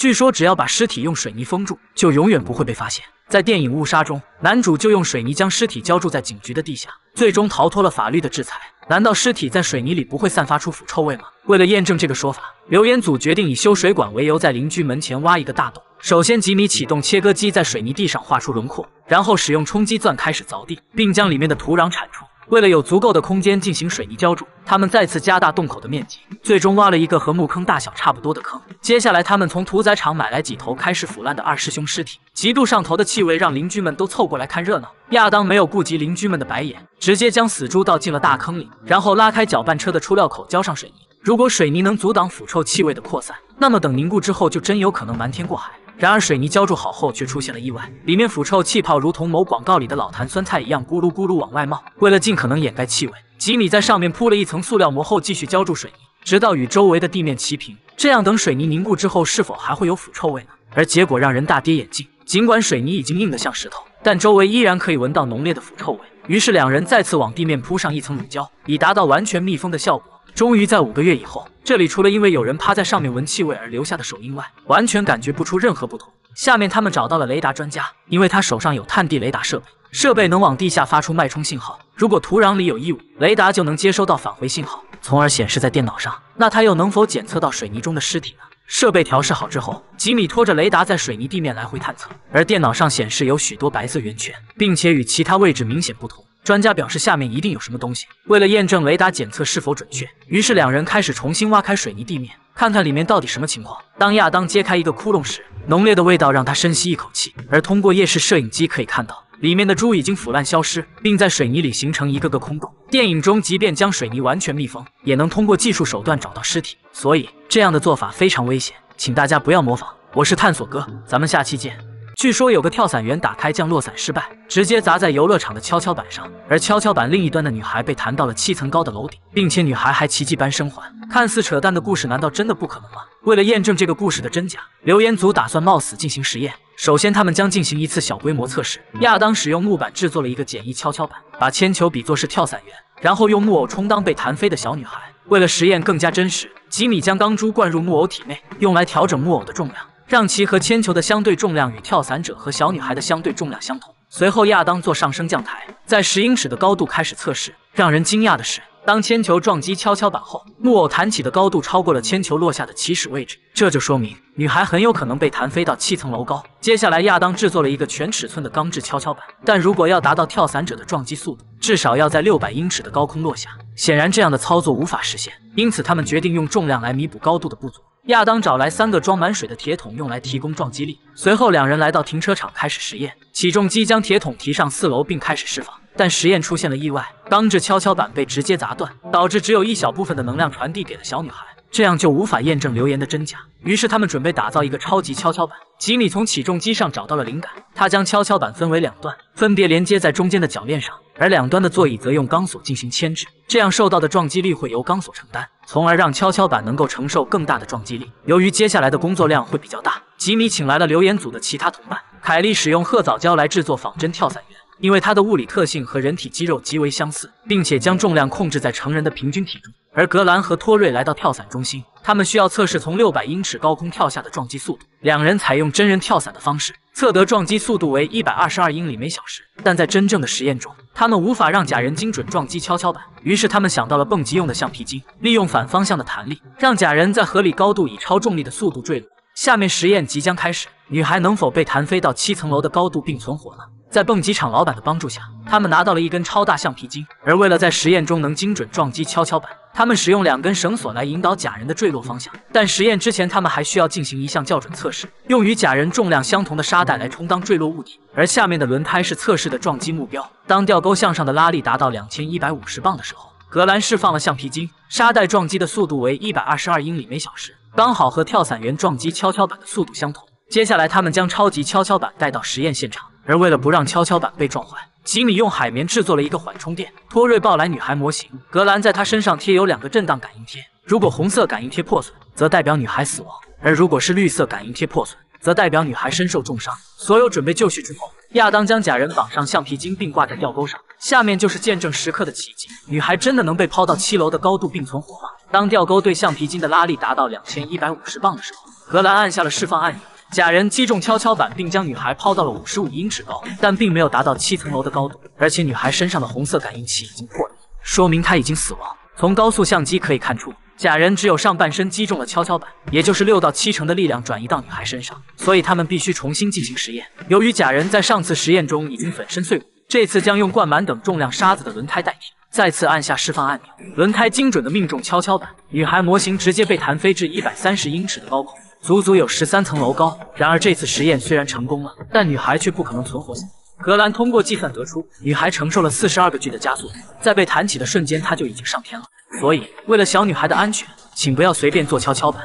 据说只要把尸体用水泥封住，就永远不会被发现。在电影《误杀》中，男主就用水泥将尸体浇筑在警局的地下，最终逃脱了法律的制裁。难道尸体在水泥里不会散发出腐臭味吗？为了验证这个说法，留言组决定以修水管为由，在邻居门前挖一个大洞。 首先，吉米启动切割机在水泥地上画出轮廓，然后使用冲击钻开始凿地，并将里面的土壤铲除。为了有足够的空间进行水泥浇筑，他们再次加大洞口的面积，最终挖了一个和墓坑大小差不多的坑。接下来，他们从屠宰场买来几头开始腐烂的二师兄尸体，极度上头的气味让邻居们都凑过来看热闹。亚当没有顾及邻居们的白眼，直接将死猪倒进了大坑里，然后拉开搅拌车的出料口浇上水泥。如果水泥能阻挡腐臭气味的扩散，那么等凝固之后，就真有可能瞒天过海。 然而，水泥浇筑好后却出现了意外，里面腐臭气泡如同某广告里的老坛酸菜一样咕噜咕噜往外冒。为了尽可能掩盖气味，吉米在上面铺了一层塑料膜后继续浇筑水泥，直到与周围的地面齐平。这样，等水泥凝固之后，是否还会有腐臭味呢？而结果让人大跌眼镜，尽管水泥已经硬得像石头，但周围依然可以闻到浓烈的腐臭味。于是，两人再次往地面铺上一层乳胶，以达到完全密封的效果。 终于在5个月以后，这里除了因为有人趴在上面闻气味而留下的手印外，完全感觉不出任何不同。下面他们找到了雷达专家，因为他手上有探地雷达设备，设备能往地下发出脉冲信号，如果土壤里有异物，雷达就能接收到返回信号，从而显示在电脑上。那他又能否检测到水泥中的尸体呢？设备调试好之后，吉米拖着雷达在水泥地面来回探测，而电脑上显示有许多白色圆圈，并且与其他位置明显不同。 专家表示，下面一定有什么东西。为了验证雷达检测是否准确，于是两人开始重新挖开水泥地面，看看里面到底什么情况。当亚当揭开一个窟窿时，浓烈的味道让他深吸一口气。而通过夜视摄影机可以看到，里面的猪已经腐烂消失，并在水泥里形成一个个空洞。电影中，即便将水泥完全密封，也能通过技术手段找到尸体，所以这样的做法非常危险，请大家不要模仿。我是探索哥，咱们下期见。 据说有个跳伞员打开降落伞失败，直接砸在游乐场的跷跷板上，而跷跷板另一端的女孩被弹到了7层高的楼顶，并且女孩还奇迹般生还。看似扯淡的故事，难道真的不可能吗？为了验证这个故事的真假，留言组打算冒死进行实验。首先，他们将进行一次小规模测试。亚当使用木板制作了一个简易跷跷板，把铅球比作是跳伞员，然后用木偶充当被弹飞的小女孩。为了实验更加真实，吉米将钢珠灌入木偶体内，用来调整木偶的重量。 让其和铅球的相对重量与跳伞者和小女孩的相对重量相同。随后，亚当做上升降台，在10英尺的高度开始测试。让人惊讶的是，当铅球撞击跷跷板后，木偶弹起的高度超过了铅球落下的起始位置，这就说明女孩很有可能被弹飞到7层楼高。接下来，亚当制作了一个全尺寸的钢制跷跷板，但如果要达到跳伞者的撞击速度，至少要在600英尺的高空落下。显然，这样的操作无法实现，因此他们决定用重量来弥补高度的不足。 亚当找来3个装满水的铁桶，用来提供撞击力。随后，两人来到停车场开始实验。起重机将铁桶提上4楼，并开始释放。但实验出现了意外，钢制跷跷板被直接砸断，导致只有一小部分的能量传递给了小女孩。这样就无法验证留言的真假。于是，他们准备打造一个超级跷跷板。吉米从起重机上找到了灵感，他将跷跷板分为2段，分别连接在中间的铰链上，而2端的座椅则用钢索进行牵制，这样受到的撞击力会由钢索承担。 从而让跷跷板能够承受更大的撞击力。由于接下来的工作量会比较大，吉米请来了留言组的其他同伴。凯莉使用褐藻胶来制作仿真跳伞员，因为它的物理特性和人体肌肉极为相似，并且将重量控制在成人的平均体重。而格兰和托瑞来到跳伞中心，他们需要测试从600英尺高空跳下的撞击速度。两人采用真人跳伞的方式，测得撞击速度为122英里/小时。但在真正的实验中， 他们无法让假人精准撞击跷跷板，于是他们想到了蹦极用的橡皮筋，利用反方向的弹力，让假人在合理高度以超重力的速度坠落。下面实验即将开始，女孩能否被弹飞到7层楼的高度并存活呢？在蹦极场老板的帮助下，他们拿到了一根超大橡皮筋，而为了在实验中能精准撞击跷跷板，他们使用2根绳索来引导假人的坠落方向。但实验之前，他们还需要进行一项校准测试，用与假人重量相同的沙袋来充当坠落物体。 而下面的轮胎是测试的撞击目标。当吊钩向上的拉力达到2150磅的时候，格兰释放了橡皮筋，沙袋撞击的速度为122英里/小时，刚好和跳伞员撞击跷跷板的速度相同。接下来，他们将超级跷跷板带到实验现场，而为了不让跷跷板被撞坏，吉米用海绵制作了一个缓冲垫。托瑞抱来女孩模型，格兰在她身上贴有2个震荡感应贴，如果红色感应贴破损，则代表女孩死亡；而如果是绿色感应贴破损， 则代表女孩身受重伤。所有准备就绪之后，亚当将假人绑上橡皮筋并挂在吊钩上。下面就是见证时刻的奇迹：女孩真的能被抛到7楼的高度并存活吗？当吊钩对橡皮筋的拉力达到2150磅的时候，荷兰按下了释放按钮，假人击中跷跷板，并将女孩抛到了55英尺高，但并没有达到7层楼的高度，而且女孩身上的红色感应器已经破裂，说明她已经死亡。从高速相机可以看出，假人只有上半身击中了跷跷板，也就是6到7成的力量转移到女孩身上，所以他们必须重新进行实验。由于假人在上次实验中已经粉身碎骨，这次将用灌满等重量沙子的轮胎代替。 再次按下释放按钮，轮胎精准的命中跷跷板，女孩模型直接被弹飞至130英尺的高空，足足有13层楼高。然而这次实验虽然成功了，但女孩却不可能存活下来。荷兰通过计算得出，女孩承受了42个G 的加速，在被弹起的瞬间，她就已经上天了。所以，为了小女孩的安全，请不要随便坐跷跷板。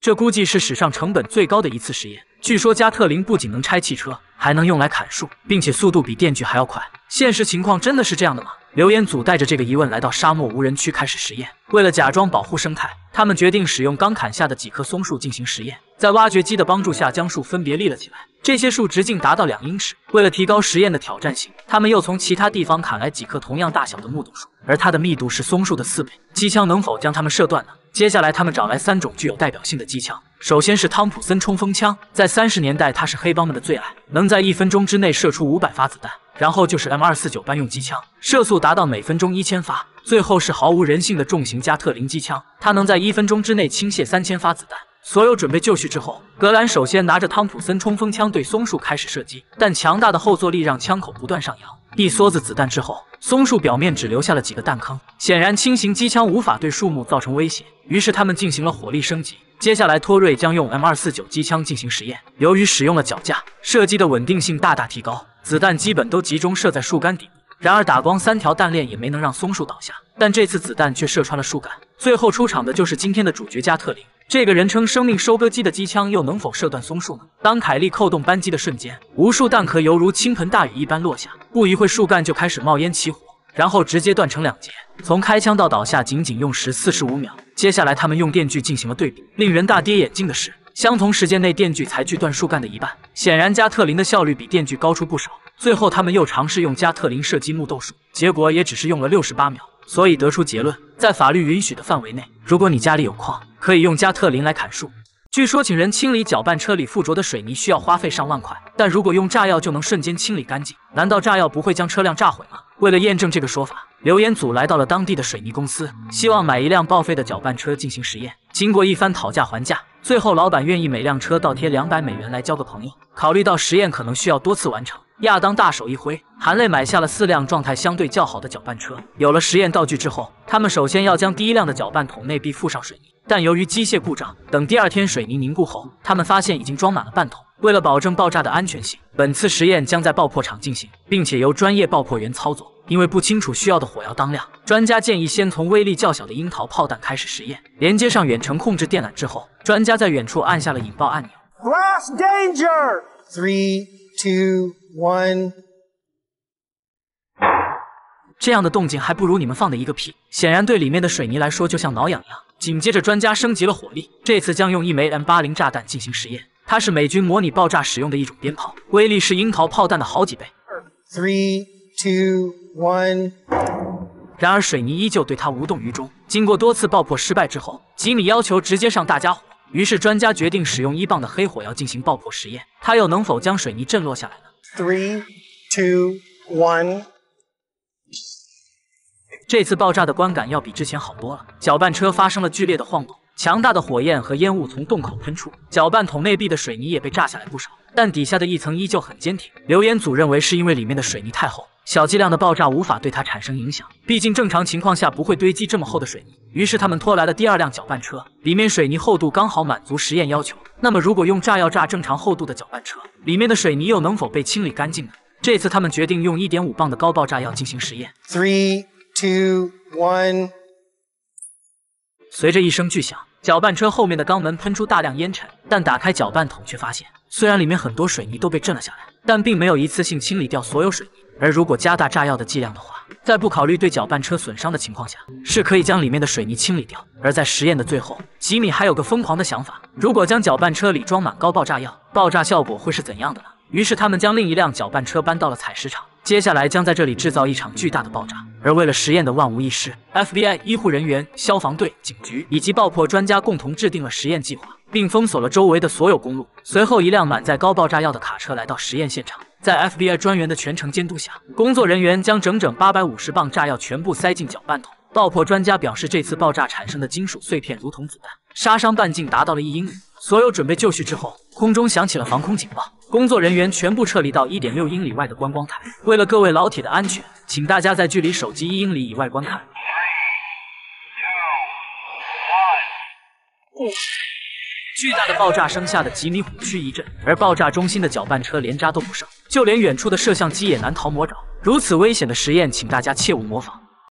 这估计是史上成本最高的一次实验。据说加特林不仅能拆汽车，还能用来砍树，并且速度比电锯还要快。现实情况真的是这样的吗？ 留言组带着这个疑问来到沙漠无人区开始实验。为了假装保护生态，他们决定使用刚砍下的几棵松树进行实验。在挖掘机的帮助下，将树分别立了起来。这些树直径达到2英尺。为了提高实验的挑战性，他们又从其他地方砍来几棵同样大小的木桐树，而它的密度是松树的4倍。机枪能否将它们射断呢？接下来，他们找来3种具有代表性的机枪。 首先是汤普森冲锋枪，在30年代它是黑帮们的最爱，能在1分钟之内射出500发子弹。然后就是 M249 班用机枪，射速达到每分钟1000发。最后是毫无人性的重型加特林机枪，它能在1分钟之内倾泻3000发子弹。所有准备就绪之后，格兰首先拿着汤普森冲锋枪对松树开始射击，但强大的后坐力让枪口不断上扬。一梭子子弹之后，松树表面只留下了几个弹坑，显然轻型机枪无法对树木造成威胁，于是他们进行了火力升级。 接下来，托瑞将用 M249 机枪进行实验。由于使用了脚架，射击的稳定性大大提高，子弹基本都集中射在树干底部。然而，打光3条弹链也没能让松树倒下，但这次子弹却射穿了树干。最后出场的就是今天的主角加特林。 这个人称“生命收割机”的机枪又能否射断松树呢？当凯利扣动扳机的瞬间，无数弹壳犹如倾盆大雨一般落下，不一会树干就开始冒烟起火，然后直接断成2截。从开枪到倒下，仅仅用时45秒。接下来，他们用电锯进行了对比，令人大跌眼镜的是，相同时间内电锯才锯断树干的一半。显然，加特林的效率比电锯高出不少。最后，他们又尝试用加特林射击木豆树，结果也只是用了68秒。 所以得出结论，在法律允许的范围内，如果你家里有矿，可以用加特林来砍树。据说请人清理搅拌车里附着的水泥需要花费上万块，但如果用炸药就能瞬间清理干净。难道炸药不会将车辆炸毁吗？为了验证这个说法，留言组来到了当地的水泥公司，希望买一辆报废的搅拌车进行实验。经过一番讨价还价，最后老板愿意每辆车倒贴200美元来交个朋友。考虑到实验可能需要多次完成。 亚当大手一挥，含泪买下了4辆状态相对较好的搅拌车。有了实验道具之后，他们首先要将第一辆的搅拌桶内壁附上水泥，但由于机械故障，等第2天水泥凝固后，他们发现已经装满了半桶。为了保证爆炸的安全性，本次实验将在爆破场进行，并且由专业爆破员操作。因为不清楚需要的火药当量，专家建议先从威力较小的樱桃炮弹开始实验。连接上远程控制电缆之后，专家在远处按下了引爆按钮。Blast danger! 3, 2, 1， 这样的动静还不如你们放的一个屁。显然对里面的水泥来说就像挠痒痒。紧接着，专家升级了火力，这次将用一枚 M80炸弹进行实验。它是美军模拟爆炸使用的一种鞭炮，威力是樱桃炮弹的好几倍。3, 2, 1。然而水泥依旧对它无动于衷。经过多次爆破失败之后，吉米要求直接上大家伙。 于是专家决定使用1磅的黑火药进行爆破实验，它又能否将水泥震落下来呢？ 3, 2, 1。这次爆炸的观感要比之前好多了，搅拌车发生了剧烈的晃动，强大的火焰和烟雾从洞口喷出，搅拌桶内壁的水泥也被炸下来不少，但底下的一层依旧很坚挺。留言组认为是因为里面的水泥太厚。 小剂量的爆炸无法对它产生影响，毕竟正常情况下不会堆积这么厚的水泥。于是他们拖来了第2辆搅拌车，里面水泥厚度刚好满足实验要求。那么如果用炸药炸正常厚度的搅拌车，里面的水泥又能否被清理干净呢？这次他们决定用 1.5 磅的高爆炸药进行实验。3, 2, 1。随着一声巨响，搅拌车后面的钢门喷出大量烟尘，但打开搅拌桶却发现，虽然里面很多水泥都被震了下来，但并没有一次性清理掉所有水泥。 而如果加大炸药的剂量的话，在不考虑对搅拌车损伤的情况下，是可以将里面的水泥清理掉。而在实验的最后，吉米还有个疯狂的想法：如果将搅拌车里装满高爆炸药，爆炸效果会是怎样的呢？于是他们将另一辆搅拌车搬到了采石场，接下来将在这里制造一场巨大的爆炸。而为了实验的万无一失 ，FBI 医护人员、消防队、警局以及爆破专家共同制定了实验计划。并封锁了周围的所有公路。随后，一辆满载高爆炸药的卡车来到实验现场，在 FBI 专员的全程监督下，工作人员将整整850磅炸药全部塞进搅拌桶。爆破专家表示，这次爆炸产生的金属碎片如同子弹，杀伤半径达到了1英里。所有准备就绪之后，空中响起了防空警报，工作人员全部撤离到 1.6 英里外的观光台。为了各位老铁的安全，请大家在距离手机1英里以外观看。 巨大的爆炸声吓得吉米虎躯一震，而爆炸中心的搅拌车连渣都不剩，就连远处的摄像机也难逃魔爪。如此危险的实验，请大家切勿模仿。